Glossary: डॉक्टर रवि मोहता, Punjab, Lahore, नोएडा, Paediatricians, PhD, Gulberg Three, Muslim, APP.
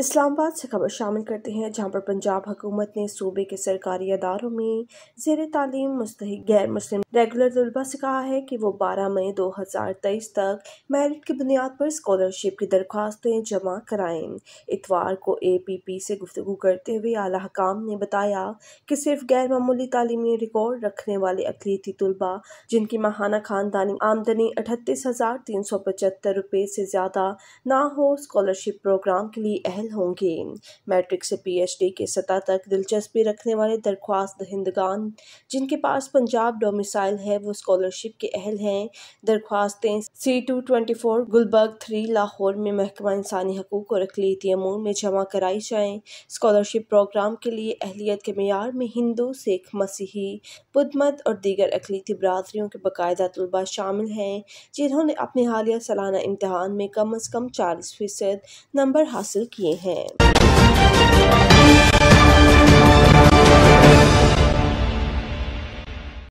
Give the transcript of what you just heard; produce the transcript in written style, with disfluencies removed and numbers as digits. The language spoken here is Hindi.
इस्लामाबाद से खबर शामिल करते हैं जहां पर पंजाब हुकूमत ने सूबे के सरकारी अदारों में ज़ेरे तालीम मुस्तहिक गैर मुस्लिम रेगुलर तलबा से कहा है कि वो 12 मई 2023 तक मेरिट की बुनियाद पर स्कॉलरशिप की दरख्वास्तें जमा कराएं। इतवार को APP से गुफ्तगू करते हुए आला हकाम ने बताया कि सिर्फ गैर मामूली तालीमी रिकॉर्ड रखने वाले अकलीती तलबा जिनकी माहाना खानदानी आमदनी 38,375 रुपये से ज़्यादा ना हो स्कॉलरशिप प्रोग्राम के लिए अहल होंगे। मैट्रिक से PhD के सतह तक दिलचस्पी रखने वाले दरख्वास्त दहिंदगान जिनके पास पंजाब डोमिसाइल है वो स्कॉलरशिप के अहल हैं। दरख्वास्तें C-24 गुलबर्ग 3 लाहौर में महकमा इंसानी हकूक़ और अक़लियती अमूर में जमा कराई जाएँ। स्कॉलरशिप प्रोग्राम के लिए अहलियत के मयार में हिंदू, सिख, मसीही, बुद्ध मत और दीगर अक़लियती बरादरियों के बाकायदा तलबा शामिल हैं जिन्होंने अपने हालिया सालाना इम्तहान में कम अज़ कम 40% नंबर हासिल किए हैं।